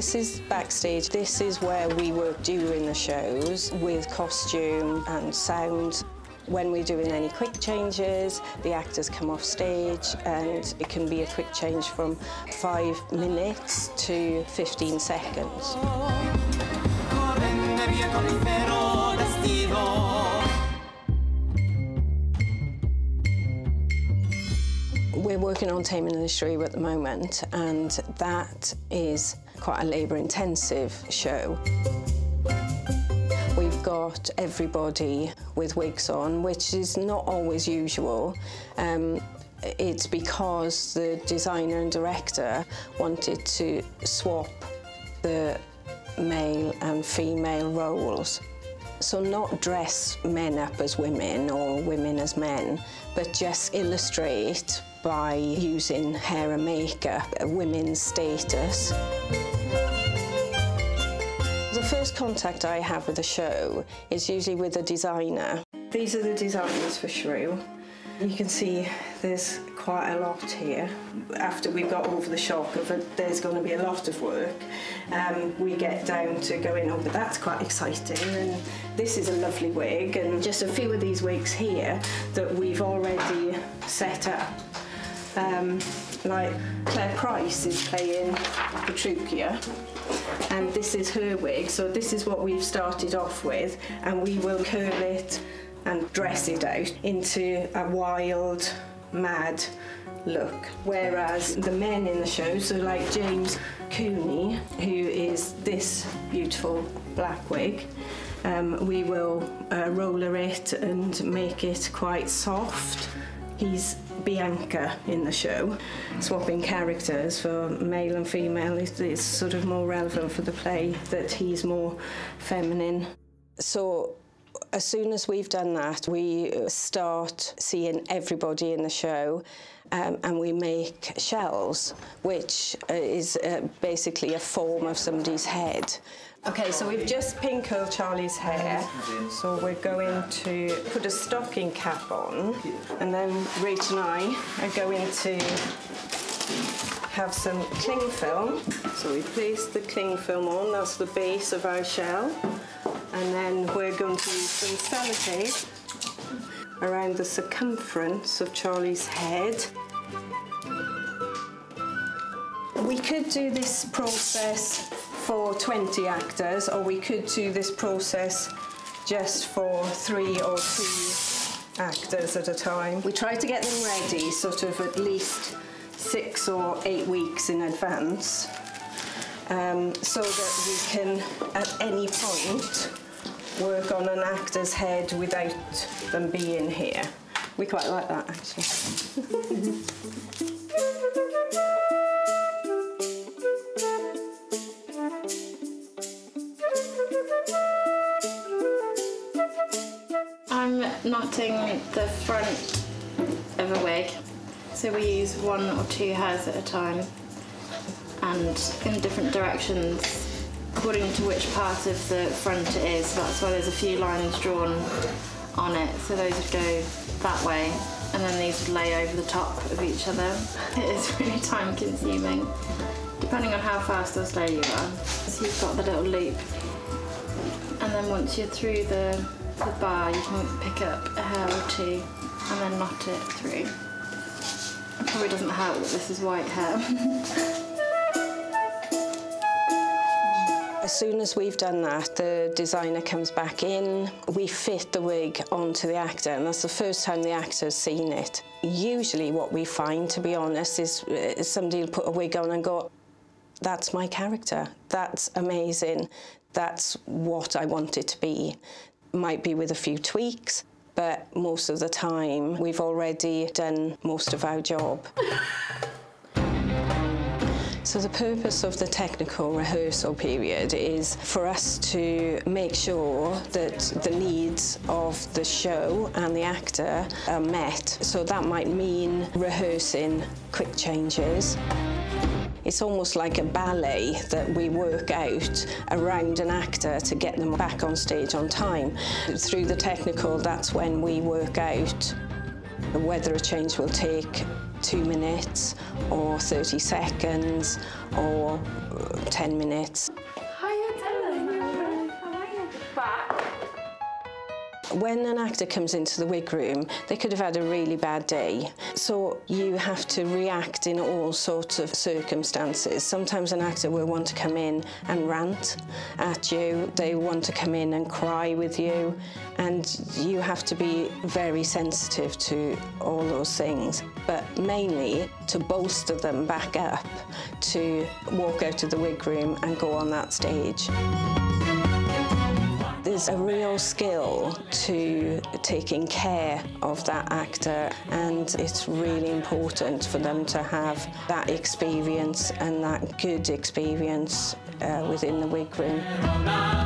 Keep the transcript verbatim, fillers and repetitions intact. This is backstage. This is where we work during the shows with costume and sound. When we're doing any quick changes, the actors come off stage and it can be a quick change from five minutes to fifteen seconds. We're working on Taming of the Shrew at the moment, and that is quite a labour-intensive show. We've got everybody with wigs on, which is not always usual. Um, it's because the designer and director wanted to swap the male and female roles. So not dress men up as women or women as men, but just illustrate by using hair and makeup women's status. The first contact I have with a show is usually with a designer. These are the designs for Shrew. You can see there's quite a lot here. After we got over the shock of it, there's going to be a lot of work, um, we get down to going, oh, but that's quite exciting, and this is a lovely wig, and just a few of these wigs here that we've already set up. Um, like Claire Price is playing Petruchio, and this is her wig, so this is what we've started off with, and we will curl it and dress it out into a wild, mad look. Whereas the men in the show, so like James Cooney, who is this beautiful black wig, um, we will uh, roller it and make it quite soft. He's Bianca in the show. Swapping characters for male and female is, is sort of more relevant for the play, that he's more feminine. So as soon as we've done that, we start seeing everybody in the show, um, and we make shells, which is uh, basically a form of somebody's head. Okay, so we've just pin curled Charlie's hair, so we're going to put a stocking cap on, and then Rach and I are going to have some cling film. So we place the cling film on, that's the base of our shell. And then we're going to use some sellotape around the circumference of Charlie's head. We could do this process for twenty actors, or we could do this process just for three or two actors at a time. We try to get them ready sort of at least six or eight weeks in advance, um, so that we can at any point work on an actor's head without them being here. We quite like that, actually. I'm knotting the front of a wig, so we use one or two hairs at a time and in different directions, according to which part of the front it is. That's why there's a few lines drawn on it, so those would go that way, and then these would lay over the top of each other. It is really time consuming, depending on how fast or slow you are. So you've got the little loop, and then once you're through the, the bar, you can pick up a hair or two and then knot it through. It probably doesn't help that this is white hair. As soon as we've done that, the designer comes back in, we fit the wig onto the actor, and that's the first time the actor's seen it. Usually what we find, to be honest, is somebody will put a wig on and go, that's my character, that's amazing, that's what I want it to be. Might be with a few tweaks, but most of the time we've already done most of our job. So the purpose of the technical rehearsal period is for us to make sure that the needs of the show and the actor are met. So that might mean rehearsing quick changes. It's almost like a ballet that we work out around an actor to get them back on stage on time. Through the technical, that's when we work out whether a change will take two minutes or thirty seconds or ten minutes. When an actor comes into the wig room, they could have had a really bad day. So you have to react in all sorts of circumstances. Sometimes an actor will want to come in and rant at you. They want to come in and cry with you. And you have to be very sensitive to all those things. But mainly to bolster them back up, to walk out of the wig room and go on that stage. There's a real skill to taking care of that actor, and it's really important for them to have that experience and that good experience uh, within the wig room.